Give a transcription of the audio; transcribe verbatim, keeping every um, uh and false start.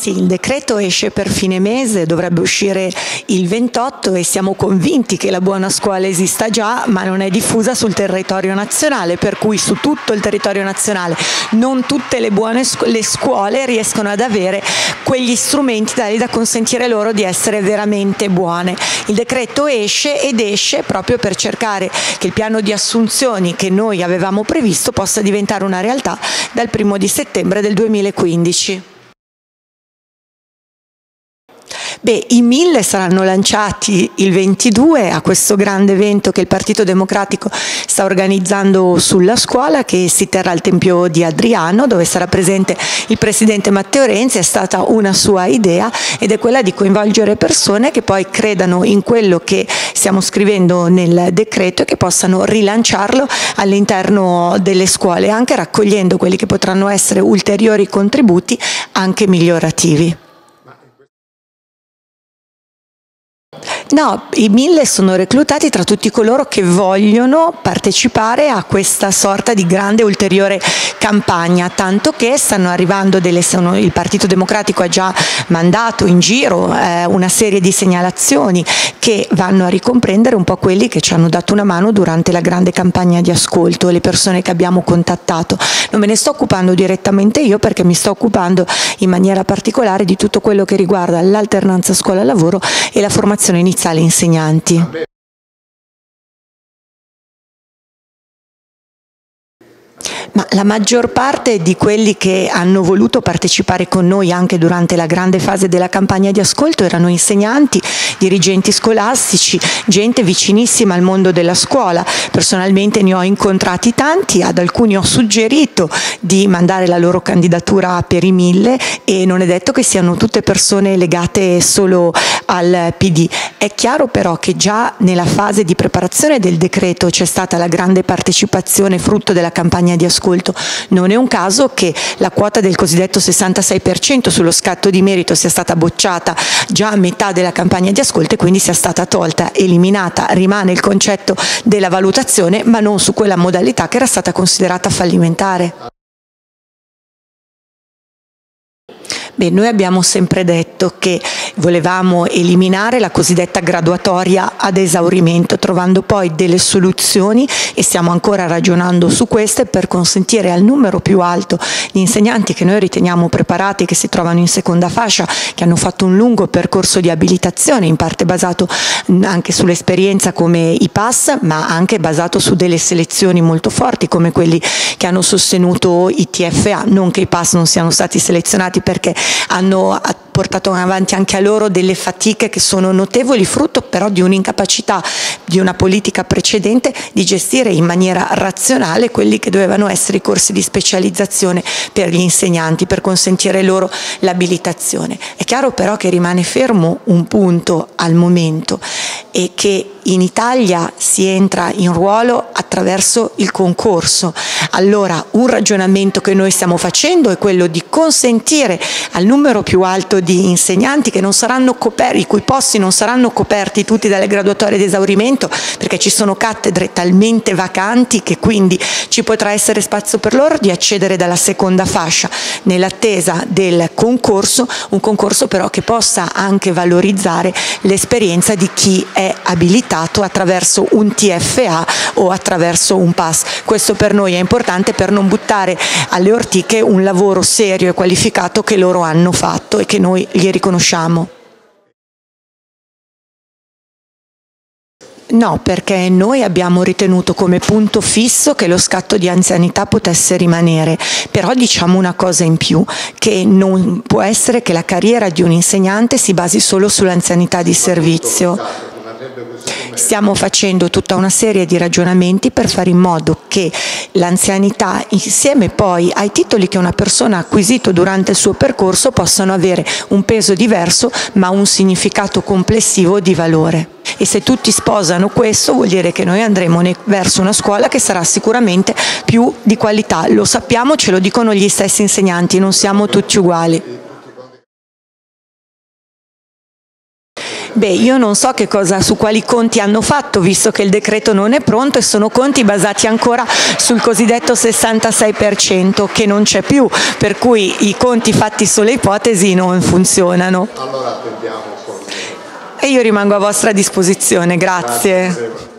Sì, il decreto esce per fine mese, dovrebbe uscire il ventotto e siamo convinti che la buona scuola esista già, ma non è diffusa sul territorio nazionale, per cui su tutto il territorio nazionale non tutte le buone scu- le scuole riescono ad avere quegli strumenti tali da consentire loro di essere veramente buone. Il decreto esce ed esce proprio per cercare che il piano di assunzioni che noi avevamo previsto possa diventare una realtà dal primo di settembre del duemilaquindici. Beh, i mille saranno lanciati il ventidue a questo grande evento che il Partito Democratico sta organizzando sulla scuola, che si terrà al Tempio di Adriano, dove sarà presente il Presidente Matteo Renzi. È stata una sua idea ed è quella di coinvolgere persone che poi credano in quello che stiamo scrivendo nel decreto e che possano rilanciarlo all'interno delle scuole, anche raccogliendo quelli che potranno essere ulteriori contributi anche migliorativi. No, i mille sono reclutati tra tutti coloro che vogliono partecipare a questa sorta di grande ulteriore campagna, tanto che stanno arrivando delle, sono, il Partito Democratico ha già mandato in giro eh, una serie di segnalazioni che vanno a ricomprendere un po' quelli che ci hanno dato una mano durante la grande campagna di ascolto, le persone che abbiamo contattato. Non me ne sto occupando direttamente io, perché mi sto occupando in maniera particolare di tutto quello che riguarda l'alternanza scuola-lavoro e la formazione iniziale alle insegnanti. Ma la maggior parte di quelli che hanno voluto partecipare con noi anche durante la grande fase della campagna di ascolto erano insegnanti, dirigenti scolastici, gente vicinissima al mondo della scuola. Personalmente ne ho incontrati tanti, ad alcuni ho suggerito di mandare la loro candidatura per i mille e non è detto che siano tutte persone legate solo al P D. È chiaro però che già nella fase di preparazione del decreto c'è stata la grande partecipazione frutto della campagna di ascolto. Non è un caso che la quota del cosiddetto sessantasei per cento sullo scatto di merito sia stata bocciata già a metà della campagna di ascolto e quindi sia stata tolta, eliminata. Rimane il concetto della valutazione, ma non su quella modalità che era stata considerata fallimentare. Beh, noi abbiamo sempre detto che volevamo eliminare la cosiddetta graduatoria ad esaurimento, trovando poi delle soluzioni, e stiamo ancora ragionando su queste, per consentire al numero più alto di insegnanti che noi riteniamo preparati, che si trovano in seconda fascia, che hanno fatto un lungo percorso di abilitazione, in parte basato anche sull'esperienza come i pass, ma anche basato su delle selezioni molto forti come quelli che hanno sostenuto i T F A, non che i pass non siano stati selezionati, perché hanno portato avanti anche a loro delle fatiche che sono notevoli, frutto però di un'incapacità di una politica precedente di gestire in maniera razionale quelli che dovevano essere i corsi di specializzazione per gli insegnanti, per consentire loro l'abilitazione. È chiaro però che rimane fermo un punto al momento, e che in Italia si entra in ruolo attraverso il concorso. Allora un ragionamento che noi stiamo facendo è quello di consentire al numero più alto di insegnanti che non saranno coperti, i cui posti non saranno coperti tutti dalle graduatorie di esaurimento, perché ci sono cattedre talmente vacanti che quindi ci potrà essere spazio per loro, di accedere dalla seconda fascia nell'attesa del concorso, un concorso però che possa anche valorizzare l'esperienza di chi è abilitato attraverso un T F A o attraverso un pass. Questo per noi è importante, per non buttare alle ortiche un lavoro serio e qualificato che loro hanno fatto e che noi gli riconosciamo. No, perché noi abbiamo ritenuto come punto fisso che lo scatto di anzianità potesse rimanere, però diciamo una cosa in più, che non può essere che la carriera di un insegnante si basi solo sull'anzianità di servizio. Stiamo facendo tutta una serie di ragionamenti per fare in modo che l'anzianità, insieme poi ai titoli che una persona ha acquisito durante il suo percorso, possano avere un peso diverso ma un significato complessivo di valore. E se tutti sposano questo, vuol dire che noi andremo verso una scuola che sarà sicuramente più di qualità. Lo sappiamo, ce lo dicono gli stessi insegnanti, non siamo tutti uguali. Beh, io non so che cosa, su quali conti hanno fatto, visto che il decreto non è pronto e sono conti basati ancora sul cosiddetto sessantasei per cento che non c'è più, per cui i conti fatti sulle ipotesi non funzionano. Allora attendiamo. E io rimango a vostra disposizione, grazie. Grazie.